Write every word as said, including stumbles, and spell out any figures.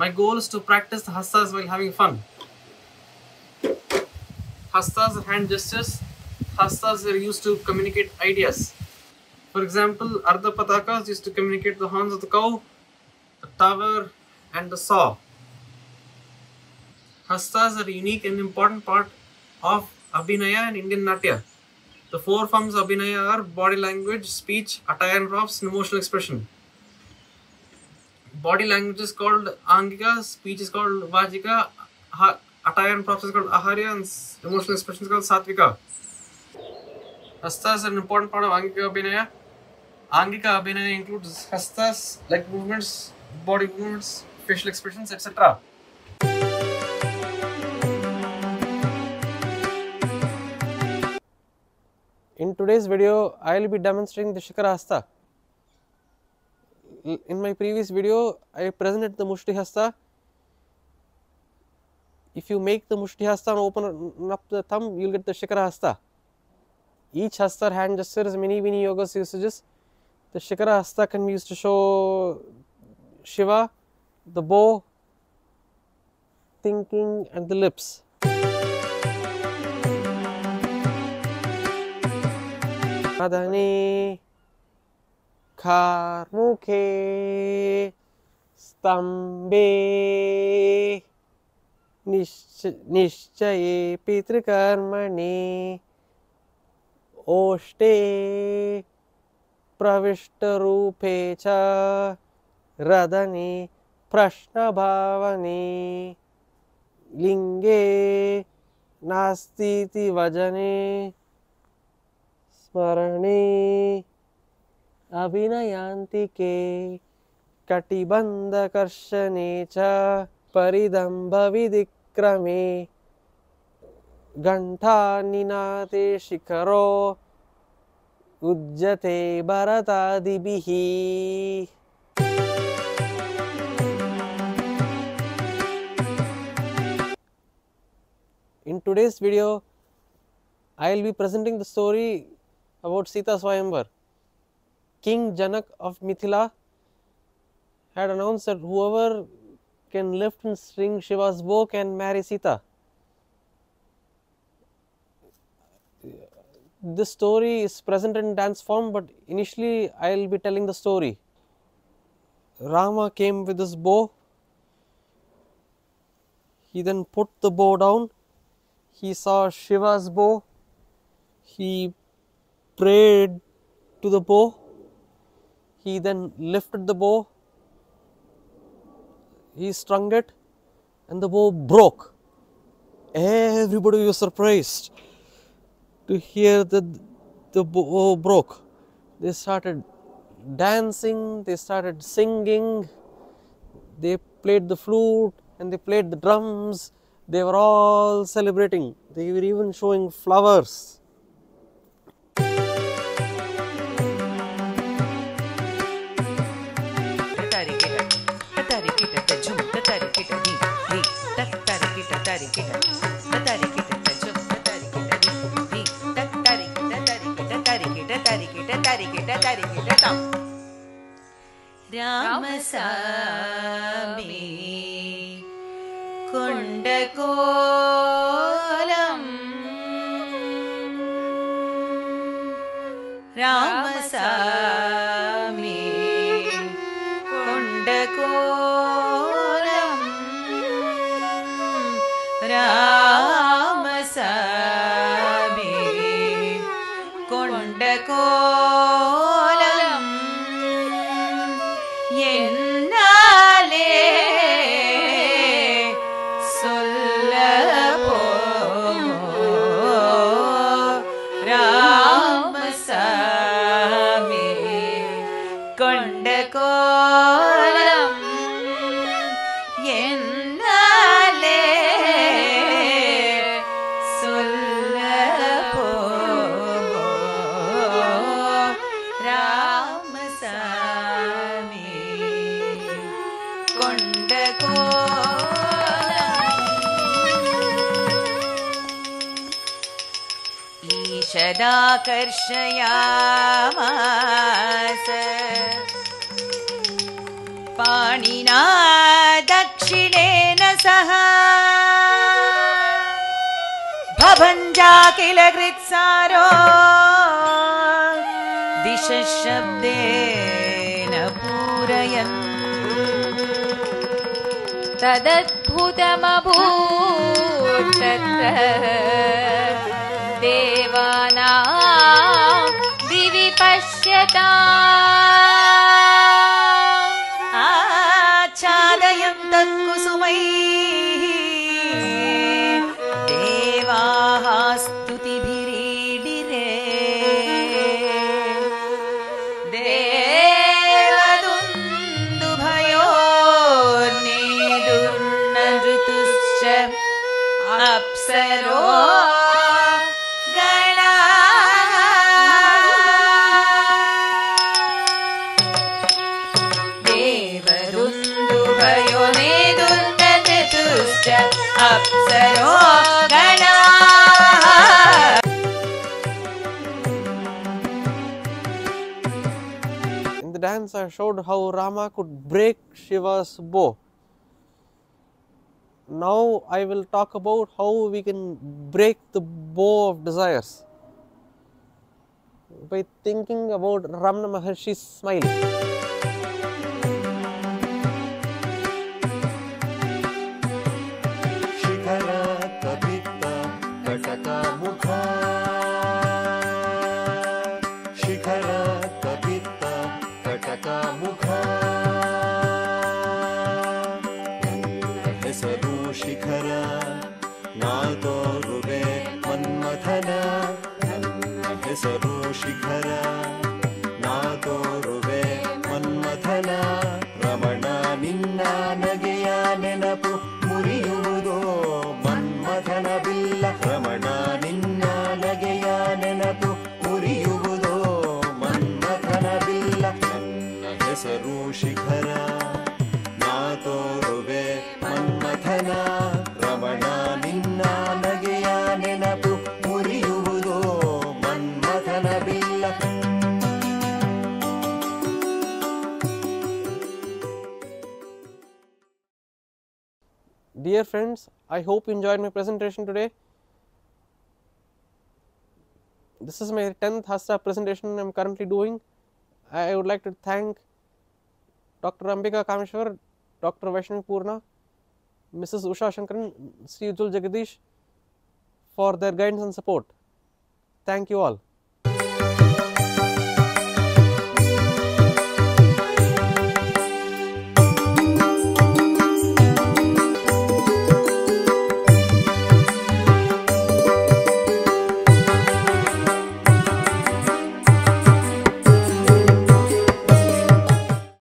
My goal is to practice the hastas while having fun. Hastas are hand gestures. Hastas are used to communicate ideas. For example, Ardha Pathakas used to communicate the horns of the cow, the tower, and the saw. Hastas are a unique and important part of Abhinaya and Indian Natya. The four forms of Abhinaya are body language, speech, attire and props, and emotional expression. Body language is called Angika, speech is called Vajika, attire and props is called Ahariya, and emotional expression is called Satvika. Hasta is an important part of Angika Abhinaya. Angika Abhinaya includes hastas, leg movements, body movements, facial expressions, et cetera. In today's video, I will be demonstrating the Shikhara Hasta. In my previous video, I presented the Mushti Hasta. If you make the Mushti Hasta and open up the thumb, you will get the Shikhara Hasta. Each hasta hand gesture has many many yoga usages. The Shikhara Hasta can be used to show Shiva, the bow, thinking and the lips. Adhani khar mukhe stambe nishchaye pitrikarmani Oshte pravishtarupecha radhani prashnabhavani linge nastiti vajane smarane abhinayantike katibandhakarshane paridambhavidikrame Gantha ninate shikaro ujjate bharatadibihi. In today's video, I will be presenting the story about Sita Swayamvar. King Janak of Mithila had announced that whoever can lift and string Shiva's bow can marry Sita. This story is presented in dance form, but initially I will be telling the story. Rama came with his bow. He then put the bow down. He saw Shiva's bow. He prayed to the bow. He then lifted the bow. He strung it and the bow broke. Everybody was surprised to hear that the bow broke. They started dancing, they started singing, they played the flute and they played the drums. They were all celebrating. They were even showing flowers. Ramasami Kundekolam Ramasami Kundekolam Ramasami Kundekolam Karshayamasa Panina Dakshi किलकृत्सारो दिशशब्देन पूरयन् तदद्भुतमभूत् तत्र देवानां दिवि पश्यताम् आच्छादयन्तः कुसुमैः देवाः स्तुतिभिरीडिरे देवदुन्दुभयोर्नेदुर्नऋतुश्च अप्सरो अप्सरो गणाः In the dance I showed how Rama could break Shiva's bow. Now I will talk about how we can break the bow of desires by thinking about Ramana Maharshi's smile. Dear friends, I hope you enjoyed my presentation today. This is my tenth Hasta presentation I am currently doing. I would like to thank Doctor Ambika Kamishwar, Doctor Vaishnav Purna, Missus Usha Shankaran, Sri Ujul Jagadish for their guidance and support. Thank you all.